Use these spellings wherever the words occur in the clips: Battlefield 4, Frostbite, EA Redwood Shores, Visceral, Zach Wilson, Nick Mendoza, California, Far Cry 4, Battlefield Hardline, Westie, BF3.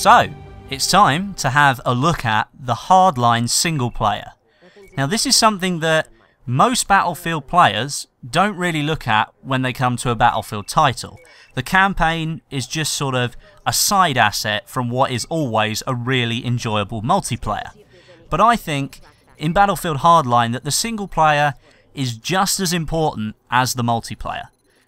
So, it's time to have a look at the Hardline single player. Now this is something that most Battlefield players don't really look at when they come to a Battlefield title. The campaign is just sort of a side asset from what is always a really enjoyable multiplayer. But I think in Battlefield Hardline that the single player is just as important as the multiplayer.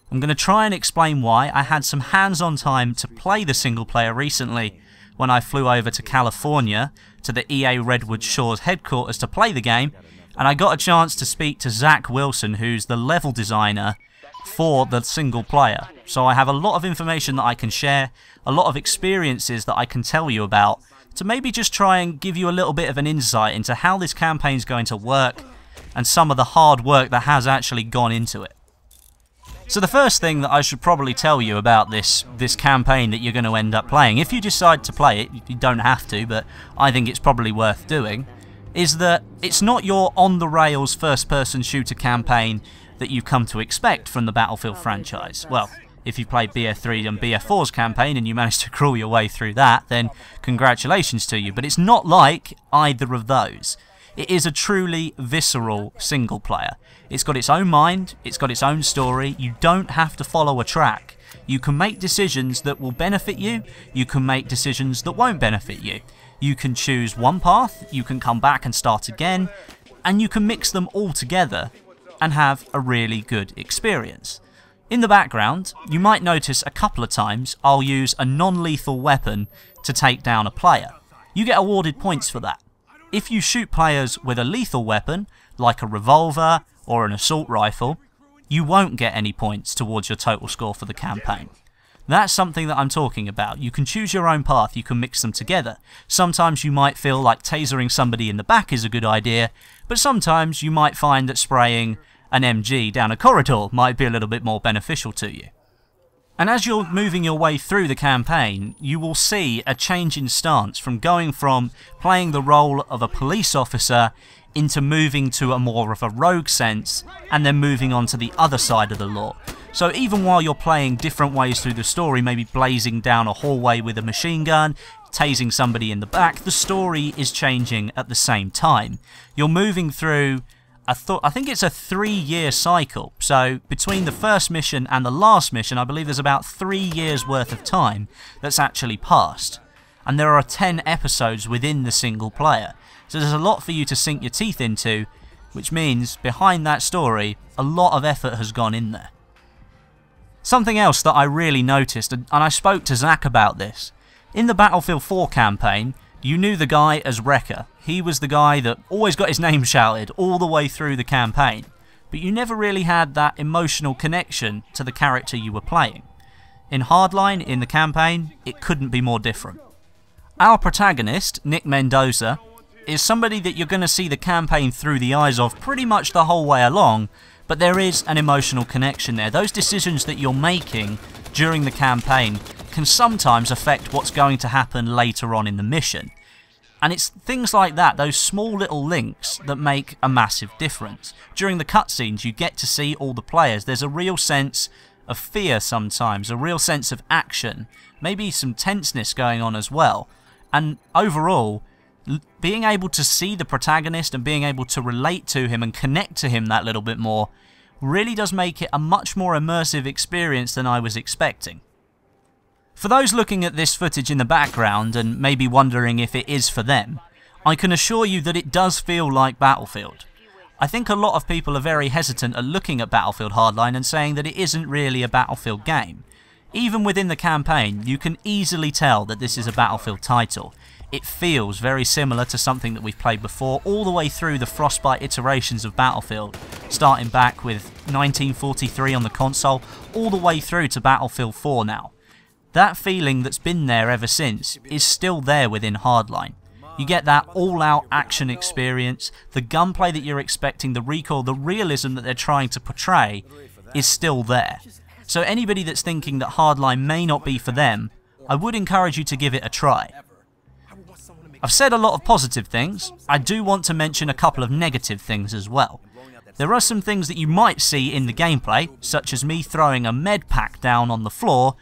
I'm going to try and explain why. I had some hands-on time to play the single player recently when I flew over to California to the EA Redwood Shores headquarters to play the game, and I got a chance to speak to Zach Wilson, who's the level designer for the single player. So I have a lot of information that I can share, a lot of experiences that I can tell you about, to maybe just try and give you a little bit of an insight into how this campaign's going to work and some of the hard work that has actually gone into it. So the first thing that I should probably tell you about this campaign that you're going to end up playing, if you decide to play it, you don't have to, but I think it's probably worth doing, is that it's not your on-the-rails first-person shooter campaign that you've come to expect from the Battlefield franchise. Well, if you played BF3 and BF4's campaign and you managed to crawl your way through that, then congratulations to you, but it's not like either of those. It is a truly visceral single player. It's got its own mind, it's got its own story, you don't have to follow a track. You can make decisions that will benefit you can make decisions that won't benefit you. You can choose one path, you can come back and start again, and you can mix them all together and have a really good experience. In the background, you might notice a couple of times I'll use a non-lethal weapon to take down a player. You get awarded points for that. If you shoot players with a lethal weapon, like a revolver or an assault rifle, you won't get any points towards your total score for the campaign. That's something that I'm talking about. You can choose your own path, you can mix them together. Sometimes you might feel like tasering somebody in the back is a good idea, but sometimes you might find that spraying an MG down a corridor might be a little bit more beneficial to you. And as you're moving your way through the campaign, you will see a change in stance from going from playing the role of a police officer into moving to a more of a rogue sense, and then moving on to the other side of the law. So even while you're playing different ways through the story, maybe blazing down a hallway with a machine gun, tasing somebody in the back, the story is changing at the same time. You're moving through, I think it's a 3-year cycle, so between the first mission and the last mission, I believe there's about 3 years worth of time that's actually passed. And there are 10 episodes within the single player, so there's a lot for you to sink your teeth into, which means behind that story, a lot of effort has gone in there. Something else that I really noticed, and I spoke to Zach about this, in the Battlefield 4 campaign, you knew the guy as Wrecker. He was the guy that always got his name shouted all the way through the campaign, but you never really had that emotional connection to the character you were playing. In Hardline, in the campaign, it couldn't be more different. Our protagonist, Nick Mendoza, is somebody that you're going to see the campaign through the eyes of pretty much the whole way along, but there is an emotional connection there. Those decisions that you're making during the campaign can sometimes affect what's going to happen later on in the mission. And it's things like that, those small little links, that make a massive difference. During the cutscenes, you get to see all the players. There's a real sense of fear sometimes, a real sense of action, maybe some tenseness going on as well. And overall, being able to see the protagonist and being able to relate to him and connect to him that little bit more really does make it a much more immersive experience than I was expecting. For those looking at this footage in the background and maybe wondering if it is for them, I can assure you that it does feel like Battlefield. I think a lot of people are very hesitant at looking at Battlefield Hardline and saying that it isn't really a Battlefield game. Even within the campaign, you can easily tell that this is a Battlefield title. It feels very similar to something that we've played before, all the way through the Frostbite iterations of Battlefield, starting back with 1943 on the console, all the way through to Battlefield 4 now. That feeling that's been there ever since is still there within Hardline. You get that all-out action experience, the gunplay that you're expecting, the recoil, the realism that they're trying to portray is still there. So anybody that's thinking that Hardline may not be for them, I would encourage you to give it a try. I've said a lot of positive things. I do want to mention a couple of negative things as well. There are some things that you might see in the gameplay, such as me throwing a med pack down on the floor,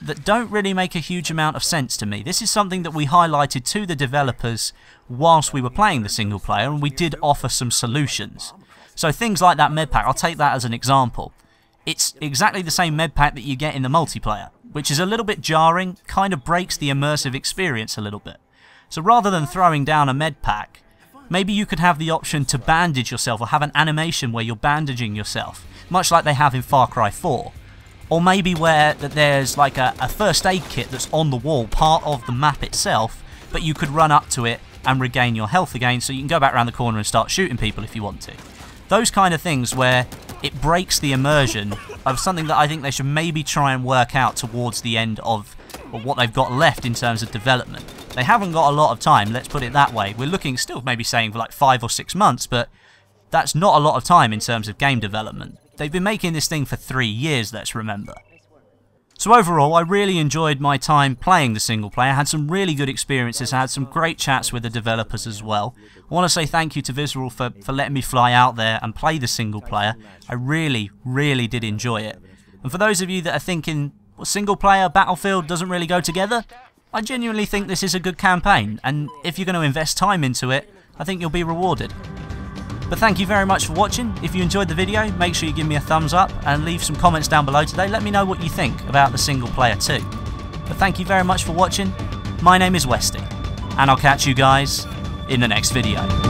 that don't really make a huge amount of sense to me. This is something that we highlighted to the developers whilst we were playing the single player, and we did offer some solutions. So things like that med pack, I'll take that as an example. It's exactly the same med pack that you get in the multiplayer, which is a little bit jarring, kind of breaks the immersive experience a little bit. So rather than throwing down a med pack, maybe you could have the option to bandage yourself, or have an animation where you're bandaging yourself, much like they have in Far Cry 4. Or maybe where that there's like a first aid kit that's on the wall, part of the map itself, but you could run up to it and regain your health again, so you can go back around the corner and start shooting people if you want to. Those kind of things where it breaks the immersion of something that I think they should maybe try and work out towards the end of what they've got left in terms of development. They haven't got a lot of time, let's put it that way. We're looking still maybe saying for like 5 or 6 months, but that's not a lot of time in terms of game development. They've been making this thing for 3 years, let's remember. So overall, I really enjoyed my time playing the single player. I had some really good experiences. I had some great chats with the developers as well. I want to say thank you to Visceral for letting me fly out there and play the single player. I really, really did enjoy it. And for those of you that are thinking, well, single player, Battlefield doesn't really go together, I genuinely think this is a good campaign. And if you're going to invest time into it, I think you'll be rewarded. But thank you very much for watching. If you enjoyed the video, make sure you give me a thumbs up and leave some comments down below today. Let me know what you think about the single player too. But thank you very much for watching. My name is Westie, and I'll catch you guys in the next video.